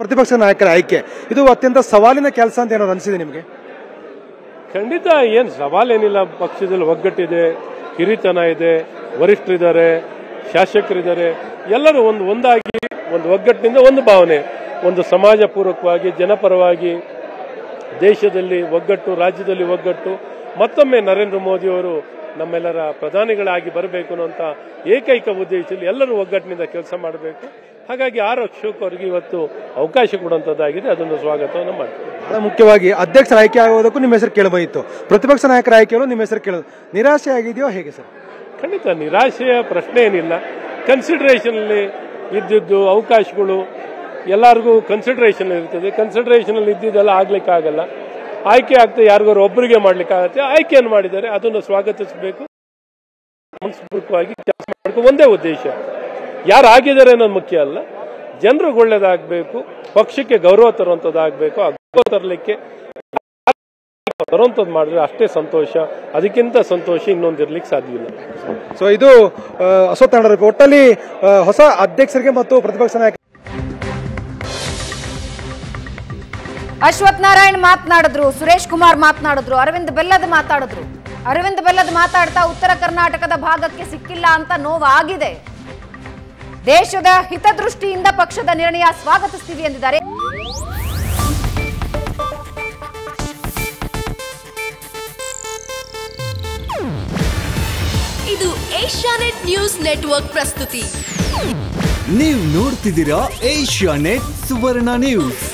ಪ್ರತಿಪಕ್ಷ ನಾಯಕರ ಆಯ್ಕೆ ಇದು ಅತ್ಯಂತ ಸವಾಲಿನ ಕೆಲಸ ಅಂತ ಏನಾದ್ರು ಅನಿಸಿದೆ ನಿಮಗೆ? ಖಂಡಿತ ಏನು ಸವಾಲೇನಿಲ್ಲ, ಪಕ್ಷದಲ್ಲಿ ಒಗ್ಗಟ್ಟಿದೆ, ಹಿರಿತನ ಇದೆ, ವರಿಷ್ಠರಿದ್ದಾರೆ, ಶಾಸಕರಿದ್ದಾರೆ, ಎಲ್ಲರೂ ಒಂದಾಗಿ ಒಂದು ಒಗ್ಗಟ್ಟಿನಿಂದ ಒಂದು ಭಾವನೆ, ಒಂದು ಸಮಾಜ ಪೂರಕವಾಗಿ ಜನಪರವಾಗಿ ದೇಶದಲ್ಲಿ ಒಗ್ಗಟ್ಟು, ರಾಜ್ಯದಲ್ಲಿ ಒಗ್ಗಟ್ಟು ಮತ್ತೊಮ್ಮೆ ನರೇಂದ್ರ ಮೋದಿಯವರು ನಮ್ಮೆಲ್ಲರ ಪ್ರಧಾನಿಗಳಾಗಿ ಬರಬೇಕು ಅನ್ನುವಂಥ ಏಕೈಕ ಉದ್ದೇಶದಲ್ಲಿ ಎಲ್ಲರೂ ಒಗ್ಗಟ್ಟಿನಿಂದ ಕೆಲಸ ಮಾಡಬೇಕು. ಹಾಗಾಗಿ ಆರ್ ಅಶೋಕ್ ಅವರಿಗೆ ಇವತ್ತು ಅವಕಾಶ ಕೊಡುವಂಥದ್ದಾಗಿದೆ, ಅದನ್ನು ಸ್ವಾಗತವನ್ನು ಮಾಡ್ತೀವಿ. ಬಹಳ ಮುಖ್ಯವಾಗಿ ಅಧ್ಯಕ್ಷರ ಆಯ್ಕೆ ಆಗೋದಕ್ಕೂ ನಿಮ್ಮ ಹೆಸರು ಕೇಳಬಾಯಿತು, ಪ್ರತಿಪಕ್ಷ ನಾಯಕರ ಆಯ್ಕೆಯಲ್ಲೂ ನಿಮ್ಮ ಹೆಸರು ಕೇಳೋದು ನಿರಾಶೆ ಆಗಿದೆಯೋ ಹೇಗೆ ಸರ್? ಖಂಡಿತ ನಿರಾಶೆಯ ಪ್ರಶ್ನೆ ಏನಿಲ್ಲ. ಕನ್ಸಿಡರೇಷನಲ್ಲಿ ಇದ್ದಿದ್ದು ಅವಕಾಶಗಳು ಎಲ್ಲರಿಗೂ ಕನ್ಸಿಡರೇಷನ್ ಇರ್ತದೆ, ಕನ್ಸಿಡರೇಷನಲ್ಲಿ ಇದ್ದಿದ್ದೆಲ್ಲ ಆಗ್ಲಿಕ್ಕಾಗಲ್ಲ, ಆಯ್ಕೆ ಆಗ್ತದೆ, ಯಾರಿಗಾರು ಒಬ್ಬರಿಗೆ ಮಾಡ್ಲಿಕ್ಕಾಗತ್ತೆ, ಆಯ್ಕೆಯನ್ನು ಮಾಡಿದ್ದಾರೆ, ಅದನ್ನು ಸ್ವಾಗತಿಸಬೇಕು. ಮನಸ್ಪೂರ್ವಕವಾಗಿ ಕೆಲಸ ಮಾಡಬೇಕು, ಒಂದೇ ಉದ್ದೇಶ. ಯಾರಾಗಿದ್ದಾರೆ ಅನ್ನೋದು ಮುಖ್ಯ ಅಲ್ಲ, ಜನರಿಗೆ ಒಳ್ಳೇದಾಗಬೇಕು, ಪಕ್ಷಕ್ಕೆ ಗೌರವ ತರುವಂಥದ್ದಾಗಬೇಕು, ಗೌರವ ತರಲಿಕ್ಕೆ ಬರುವಂಥದ್ದು ಮಾಡಿದ್ರೆ ಅಷ್ಟೇ ಸಂತೋಷ, ಅದಕ್ಕಿಂತ ಸಂತೋಷ ಇನ್ನೊಂದಿರ್ಲಿಕ್ಕೆ ಸಾಧ್ಯ ಇಲ್ಲ. ಸೊ ಇದು ಅಶ್ವಥ್ ನರಾಯಣ್ ಒಟ್ಟಲ್ಲಿ ಹೊಸ ಅಧ್ಯಕ್ಷರಿಗೆ ಮತ್ತು ಪ್ರತಿಪಕ್ಷ ನಾಯಕ ಅಶ್ವಥ್ ನಾರಾಯಣ್ ಮಾತನಾಡಿದ್ರು, ಸುರೇಶ್ ಕುಮಾರ್ ಮಾತನಾಡಿದ್ರು, ಅರವಿಂದ್ ಬೆಲ್ಲದ್ ಮಾತಾಡ್ತಾ ಉತ್ತರ ಕರ್ನಾಟಕದ ಭಾಗಕ್ಕೆ ಸಿಕ್ಕಿಲ್ಲ ಅಂತ ನೋವಾಗಿದೆ, ದೇಶದ ಹಿತದೃಷ್ಟಿಯಿಂದ ಪಕ್ಷದ ನಿರ್ಣಯ ಸ್ವಾಗತಿಸ್ತೀವಿ ಎಂದಿದ್ದಾರೆ. ಇದು ಏಷ್ಯಾನೆಟ್ ನ್ಯೂಸ್ ನೆಟ್ವರ್ಕ್ ಪ್ರಸ್ತುತಿ. ನೀವು ನೋಡ್ತಿದ್ದೀರಾ ಏಷ್ಯಾನೆಟ್ ಸುವರ್ಣ ನ್ಯೂಸ್.